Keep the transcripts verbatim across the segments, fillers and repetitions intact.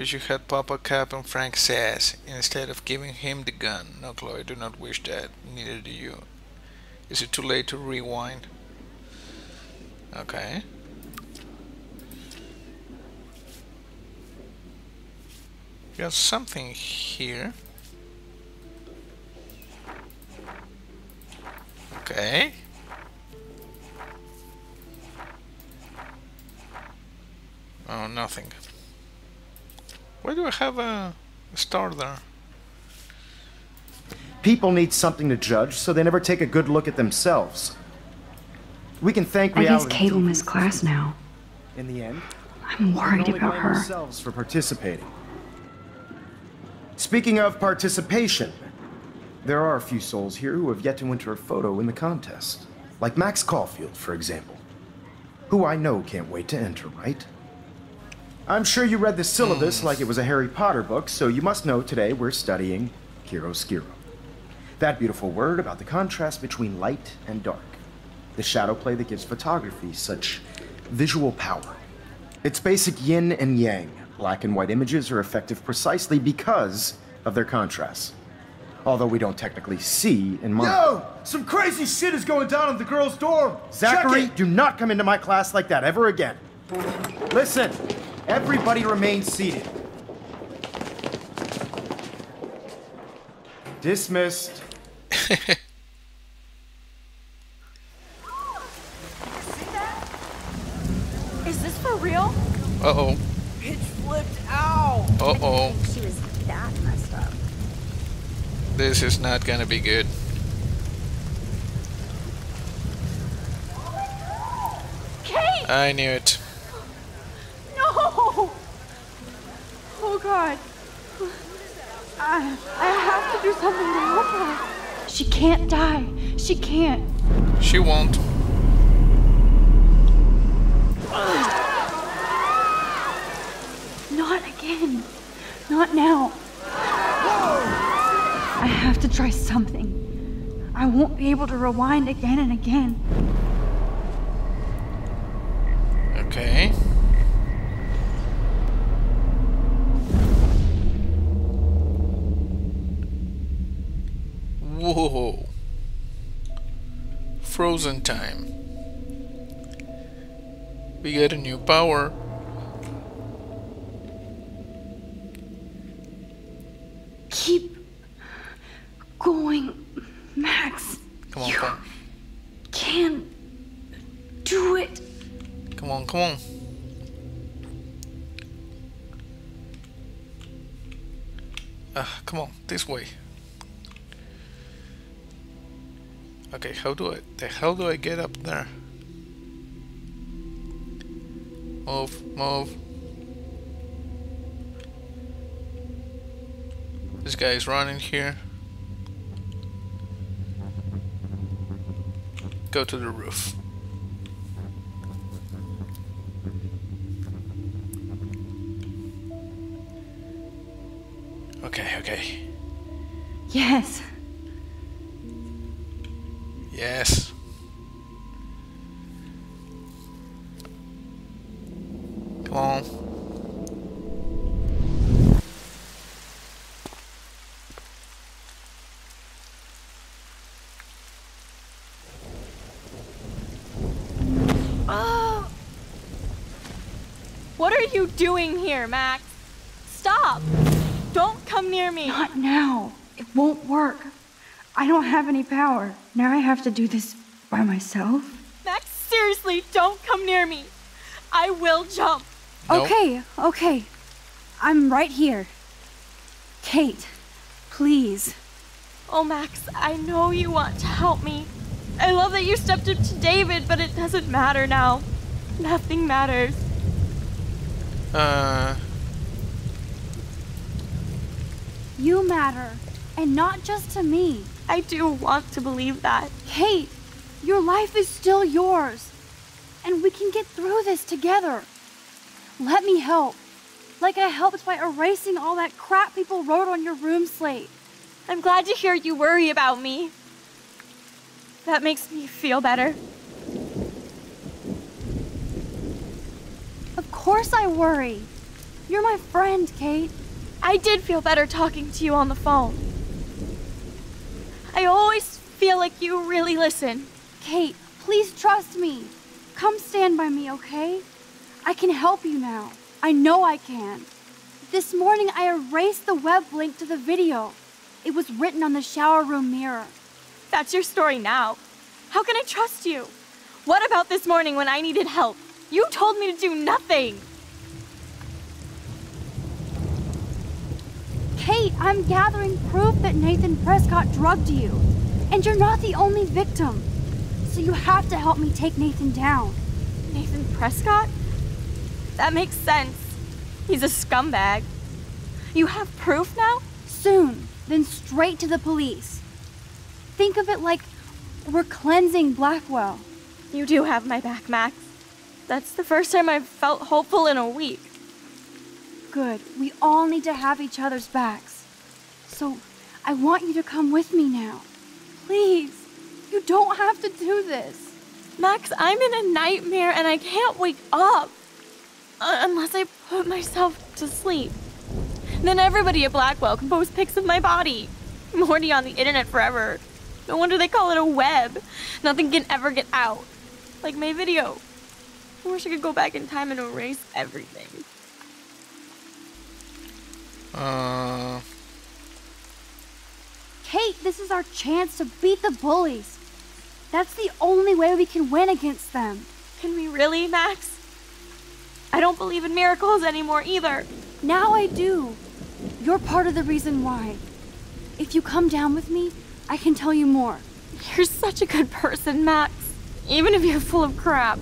wish you had Papa Cap and Frank's ass instead of giving him the gun. No, Chloe, do not wish that. Neither do you. Is it too late to rewind? Okay. Got something here. Okay. Oh, nothing. Why do I have a star there? People need something to judge, so they never take a good look at themselves. We can thank reality. I guess Kate will miss class now. In the end, I'm worried about her. Themselves for participating. Speaking of participation, there are a few souls here who have yet to enter a photo in the contest. Like Max Caulfield, for example. Who I know can't wait to enter, right? I'm sure you read the syllabus mm. like it was a Harry Potter book, so you must know today we're studying chiaroscuro. That beautiful word about the contrast between light and dark. The shadow play that gives photography such visual power. It's basic yin and yang. Black and white images are effective precisely because of their contrast. Although we don't technically see in mind. Yo! Some crazy shit is going down at the girls' dorm! Zachary, do not come into my class like that ever again. Listen, everybody remain seated. Dismissed. Is this for real? Uh-oh. It flipped out. Uh-oh. She was that messed up. This is not gonna be good. Kate! I knew it. No! Oh God. I, I have to do something to help her. She can't die. She can't. She won't. Not again. Not now. I have to try something. I won't be able to rewind again and again. Okay. Whoa. Frozen time. We got a new power. Keep going, Max. Come on, you come. Can do it. Come on, come on. Ah, uh, come on, this way. Okay, how do I? The hell do I get up there? Move, move. This guy's running here. Go to the roof. Okay, okay. Yes. Yes. Come on. Doing here, Max? Stop! Don't come near me! Not now. It won't work. I don't have any power. Now I have to do this by myself? Max, seriously, don't come near me. I will jump. Nope. Okay, okay. I'm right here. Kate, please. Oh, Max, I know you want to help me. I love that you stepped up to David, but it doesn't matter now. Nothing matters. Uh. You matter, and not just to me. I do want to believe that. Kate, your life is still yours, and we can get through this together. Let me help, like I helped by erasing all that crap people wrote on your room slate. I'm glad to hear you worry about me. That makes me feel better. Of course I worry. You're my friend, Kate. I did feel better talking to you on the phone. I always feel like you really listen. Kate, please trust me. Come stand by me, okay? I can help you now. I know I can. This morning, I erased the web link to the video. It was written on the shower room mirror. That's your story now. How can I trust you? What about this morning when I needed help? You told me to do nothing. Kate, I'm gathering proof that Nathan Prescott drugged you. And you're not the only victim. So you have to help me take Nathan down. Nathan Prescott? That makes sense. He's a scumbag. You have proof now? Soon. Then straight to the police. Think of it like we're cleansing Blackwell. You do have my back, Max. That's the first time I've felt hopeful in a week. Good. We all need to have each other's backs. So I want you to come with me now. Please. You don't have to do this. Max, I'm in a nightmare and I can't wake up. Uh, unless I put myself to sleep. Then everybody at Blackwell can post pics of my body. I'm already on the internet forever. No wonder they call it a web. Nothing can ever get out. Like my video. I wish I could go back in time and erase everything. Uh... Kate, this is our chance to beat the bullies. That's the only way we can win against them. Can we really, Max? I don't believe in miracles anymore either. Now I do. You're part of the reason why. If you come down with me, I can tell you more. You're such a good person, Max. Even if you're full of crap.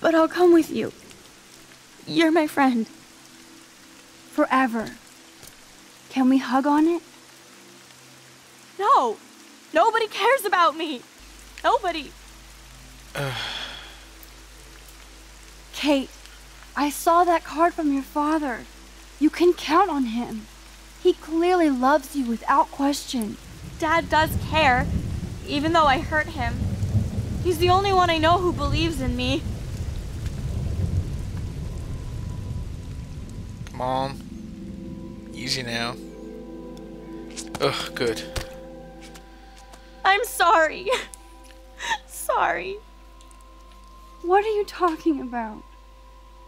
But I'll come with you. You're my friend. Forever. Can we hug on it? No. Nobody cares about me. Nobody. Kate, I saw that card from your father. You can count on him. He clearly loves you without question. Dad does care, even though I hurt him. He's the only one I know who believes in me. Mom, easy now. Ugh, good. I'm sorry. Sorry. What are you talking about?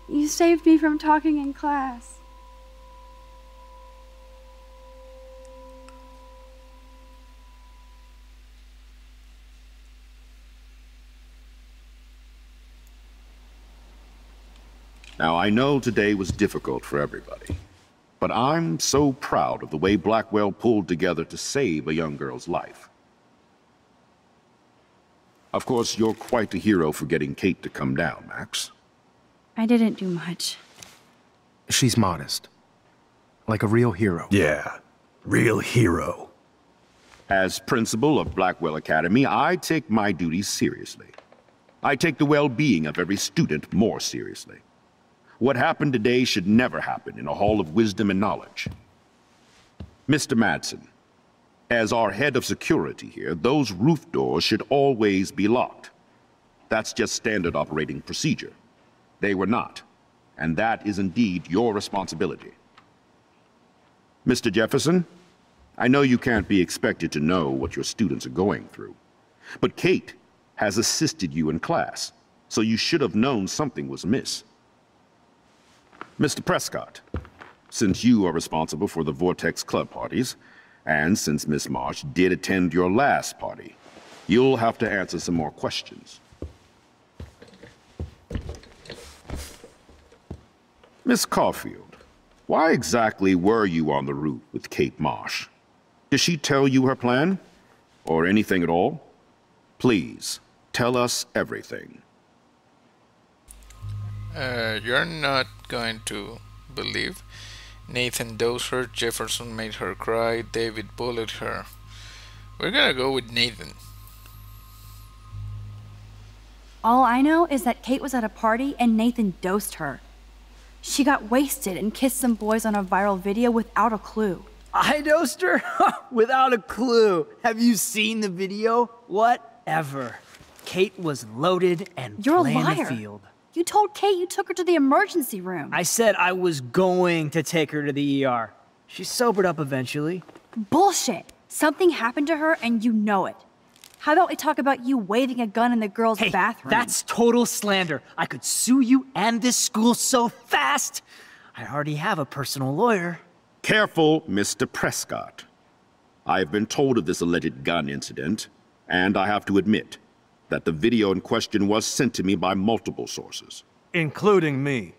You saved me from talking in class. Now, I know today was difficult for everybody, but I'm so proud of the way Blackwell pulled together to save a young girl's life. Of course, you're quite a hero for getting Kate to come down, Max. I didn't do much. She's modest. Like a real hero. Yeah, real hero. As principal of Blackwell Academy, I take my duties seriously. I take the well-being of every student more seriously. What happened today should never happen in a hall of wisdom and knowledge. Mister Madsen, as our head of security here, those roof doors should always be locked. That's just standard operating procedure. They were not, and that is indeed your responsibility. Mister Jefferson, I know you can't be expected to know what your students are going through, but Kate has assisted you in class, so you should have known something was amiss. Mister Prescott, since you are responsible for the Vortex Club parties, and since Miss Marsh did attend your last party, you'll have to answer some more questions. Miss Caulfield, why exactly were you on the roof with Kate Marsh? Did she tell you her plan? Or anything at all? Please, tell us everything. Uh, you're not going to believe. Nathan dosed her, Jefferson made her cry, David bullied her. We're gonna go with Nathan. All I know is that Kate was at a party and Nathan dosed her. She got wasted and kissed some boys on a viral video without a clue. I dosed her? Without a clue. Have you seen the video? Whatever. Kate was loaded and playing the field. You're a liar. You told Kate you took her to the emergency room. I said I was going to take her to the E R. She sobered up eventually. Bullshit. Something happened to her and you know it. How about we talk about you waving a gun in the girls' hey, bathroom? That's total slander. I could sue you and this school so fast. I already have a personal lawyer. Careful, Mister Prescott. I have been told of this alleged gun incident, and I have to admit that the video in question was sent to me by multiple sources. Including me.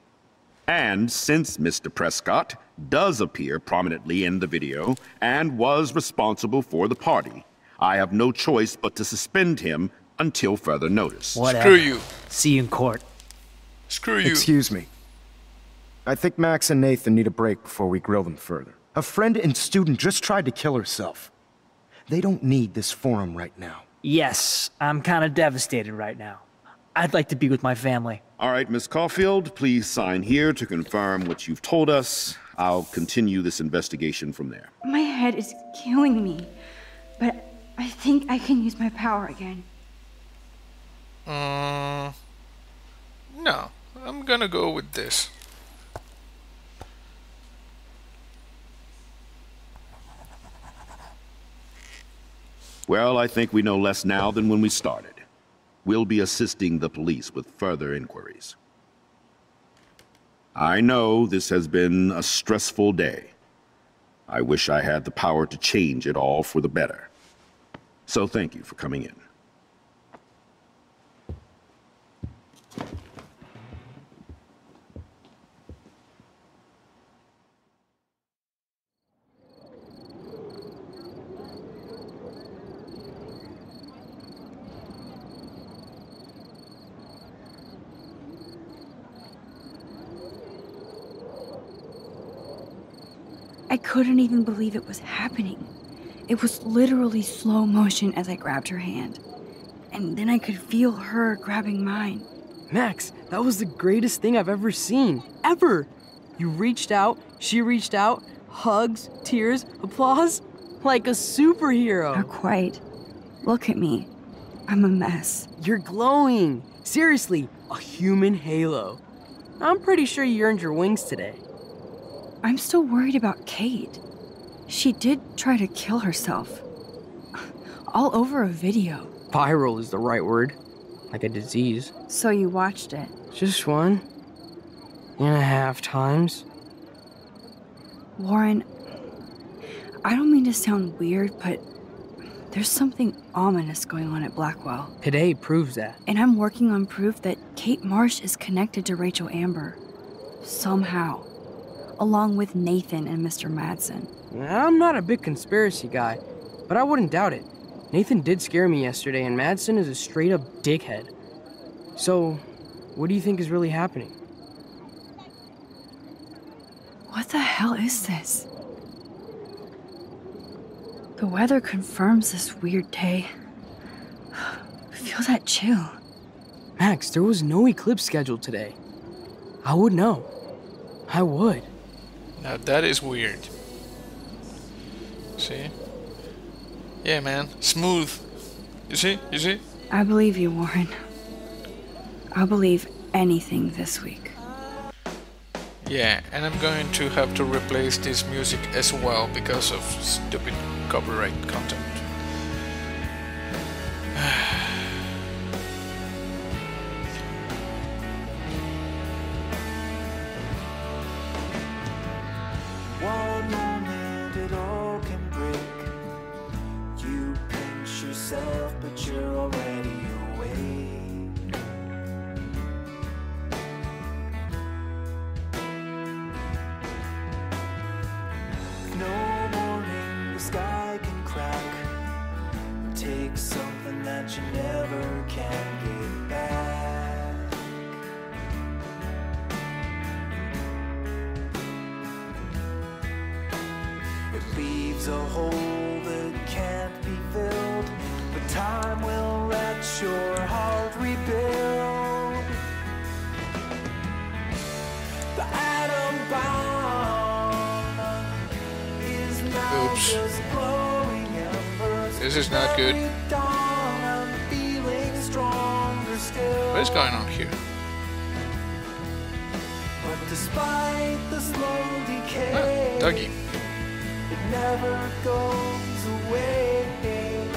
And since Mister Prescott does appear prominently in the video and was responsible for the party, I have no choice but to suspend him until further notice. Whatever. Screw you. See you in court. Screw you. Excuse me. I think Max and Nathan need a break before we grill them further. A friend and student just tried to kill herself. They don't need this forum right now. Yes, I'm kind of devastated right now. I'd like to be with my family. All right, Miss Caulfield, please sign here to confirm what you've told us. I'll continue this investigation from there. My head is killing me, but I think I can use my power again. Um, no, I'm gonna go with this. Well, I think we know less now than when we started. We'll be assisting the police with further inquiries. I know this has been a stressful day. I wish I had the power to change it all for the better. So thank you for coming in. I couldn't even believe it was happening. It was literally slow motion as I grabbed her hand. And then I could feel her grabbing mine. Max, that was the greatest thing I've ever seen. Ever! You reached out, she reached out, hugs, tears, applause. Like a superhero. Not quite. Look at me. I'm a mess. You're glowing. Seriously, a human halo. I'm pretty sure you earned your wings today. I'm still worried about Kate. She did try to kill herself. All over a video. Viral is the right word. Like a disease. So you watched it? Just one and a half times. Warren, I don't mean to sound weird, but there's something ominous going on at Blackwell. Today proves that. And I'm working on proof that Kate Marsh is connected to Rachel Amber. Somehow. Along with Nathan and Mister Madsen. I'm not a big conspiracy guy, but I wouldn't doubt it. Nathan did scare me yesterday, and Madsen is a straight-up dickhead. So, what do you think is really happening? What the hell is this? The weather confirms this weird day. Feel that chill. Max, there was no eclipse scheduled today. I would know. I would. Now that is weird. See? Yeah, man. Smooth. You see? You see? I believe you, Warren. I'll believe anything this week. Yeah, and I'm going to have to replace this music as well because of stupid copyright content. This is not good. What is going on here? Despite the slow decay, oh, Dougie. It never goes away.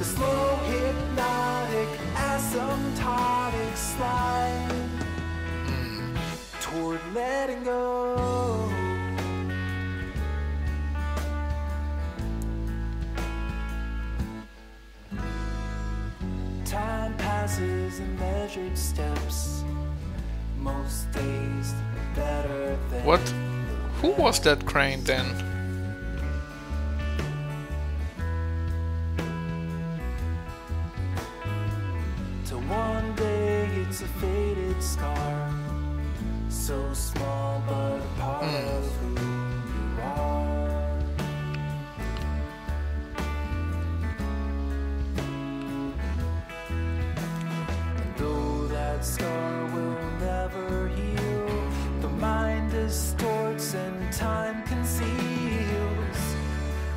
The slow hypnotic asymptotic slide mm. toward letting go. Time passes in measured steps. Most days better than what? Who was that crane then? Till one day it's a faded scar, so small but a part mm. of who you are. And though that scar will never heal, the mind distorts and time conceals.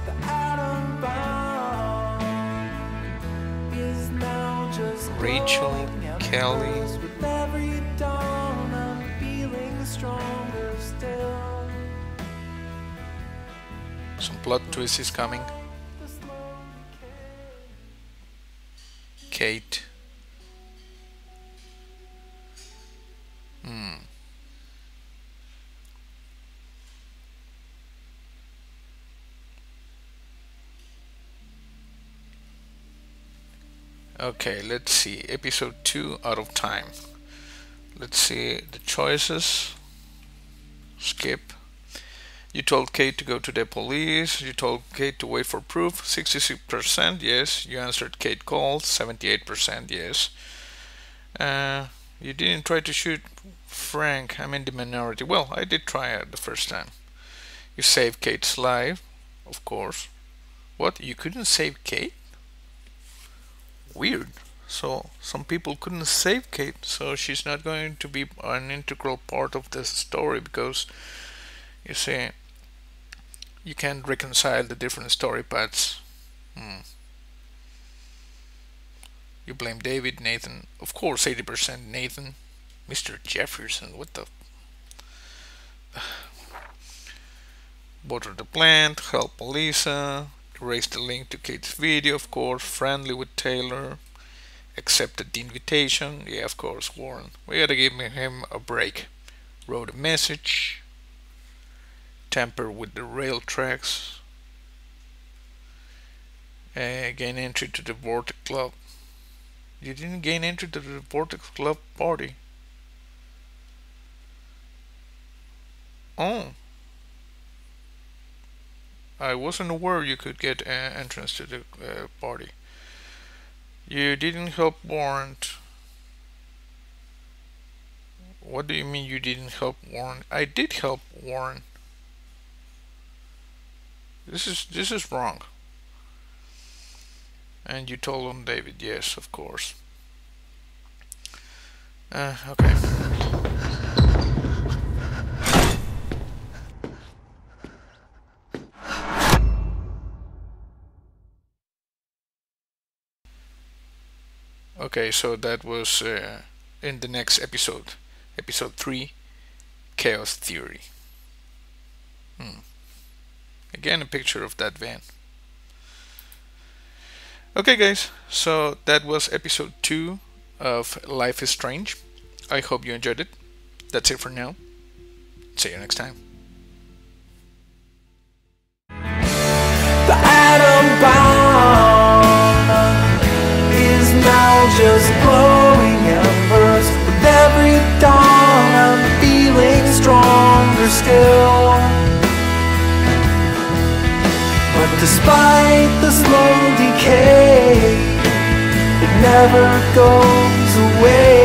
The atom bomb is now just Rachel Kelly with every dawn. I'm feeling stronger still. Some plot twist is coming. Kate. Hmm. Okay, let's see. Episode two, Out of Time. Let's see the choices. Skip. You told Kate to go to the police. You told Kate to wait for proof. sixty-six percent, yes. You answered Kate's call. seventy-eight percent, yes. Uh, you didn't try to shoot Frank. I'm in the minority. Well, I did try it the first time. You saved Kate's life, of course. What? You couldn't save Kate? Weird. So some people couldn't save Kate, so she's not going to be an integral part of this story, because you see, you can't reconcile the different story paths. Hmm. You blame David, Nathan. Of course, eighty percent Nathan. Mister Jefferson, what the... Water the plant, help Lisa, erase the link to Kate's video, of course, friendly with Taylor, accepted the invitation, yeah, of course, Warren. We gotta give him a break. Wrote a message, tamper with the rail tracks, uh, gain entry to the Vortex Club. You didn't gain entry to the Vortex Club party. Oh, I wasn't aware you could get uh, entrance to the uh, party. You didn't help Warren. What do you mean you didn't help Warren? I did help Warren. This is this is wrong. And you told on David, yes, of course. Uh, okay. Okay, so that was uh, in the next episode, episode three, Chaos Theory. Hmm. Again, a picture of that van. Okay guys, so that was episode two of Life is Strange. I hope you enjoyed it. That's it for now. See you next time. The atom bomb is now just glowing embers. With every dawn I'm feeling stronger still. But despite the slow decay, it never goes away.